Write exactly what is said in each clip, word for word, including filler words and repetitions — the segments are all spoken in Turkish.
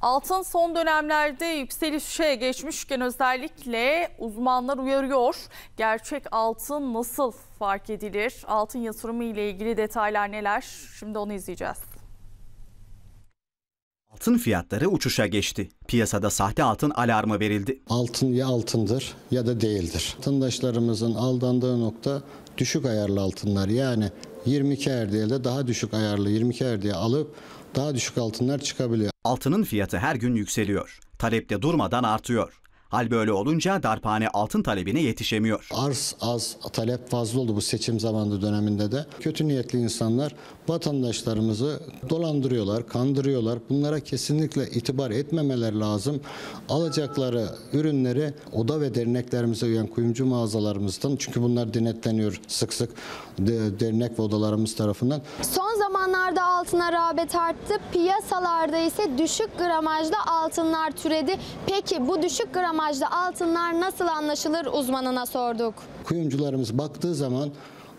Altın son dönemlerde yükselişe geçmişken özellikle uzmanlar uyarıyor. Gerçek altın nasıl fark edilir? Altın yatırımı ile ilgili detaylar neler? Şimdi onu izleyeceğiz. Altın fiyatları uçuşa geçti. Piyasada sahte altın alarmı verildi. Altın ya altındır ya da değildir. Vatandaşlarımızın aldandığı nokta düşük ayarlı altınlar. Yani yirmi iki erdeğe daha düşük ayarlı yirmi iki erdeğe alıp daha düşük altınlar çıkabiliyor. Altının fiyatı her gün yükseliyor. Talep de durmadan artıyor. Hal böyle olunca darphane altın talebine yetişemiyor. Arz az, talep fazla oldu bu seçim zamanı döneminde de. Kötü niyetli insanlar vatandaşlarımızı dolandırıyorlar, kandırıyorlar. Bunlara kesinlikle itibar etmemeler lazım. Alacakları ürünleri oda ve derneklerimize üyen kuyumcu mağazalarımızdan, çünkü bunlar denetleniyor sık sık dernek ve odalarımız tarafından. Son zamanlarda altına rağbet arttı. Piyasalarda ise düşük gramajlı altınlar türedi. Peki bu düşük gramajlı altınlar nasıl anlaşılır, uzmanına sorduk. Kuyumcularımız baktığı zaman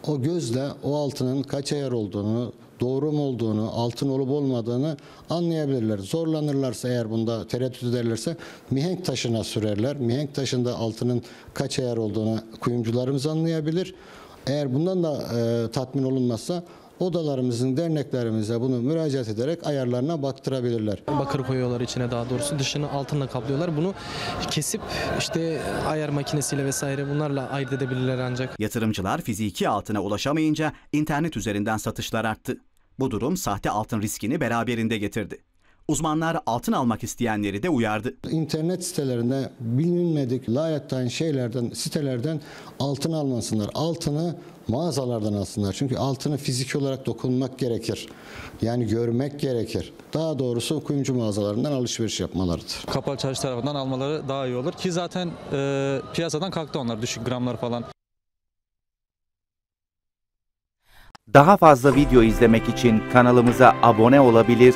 o gözle o altının kaç ayar olduğunu, doğru mu olduğunu, altın olup olmadığını anlayabilirler. Zorlanırlarsa eğer bunda tereddüt ederlerse mihenk taşına sürerler. Mihenk taşında altının kaç ayar olduğunu kuyumcularımız anlayabilir. Eğer bundan da e, tatmin olunmazsa odalarımızın, derneklerimize bunu müracaat ederek ayarlarına baktırabilirler. Bakır koyuyorlar içine, daha doğrusu dışını altınla kaplıyorlar. Bunu kesip işte ayar makinesiyle vesaire bunlarla ayırt edebilirler ancak. Yatırımcılar fiziki altına ulaşamayınca internet üzerinden satışlar arttı. Bu durum sahte altın riskini beraberinde getirdi. Uzmanlar altın almak isteyenleri de uyardı. İnternet sitelerinde bilinmedik, layetten şeylerden, sitelerden altın almasınlar. Altını mağazalardan alsınlar. Çünkü altını fiziki olarak dokunmak gerekir. Yani görmek gerekir. Daha doğrusu kuyumcu mağazalarından alışveriş yapmalarıdır. Kapalı çarşı tarafından almaları daha iyi olur ki zaten e, piyasadan kalktı onlar, düşük gramlar falan. Daha fazla video izlemek için kanalımıza abone olabilir,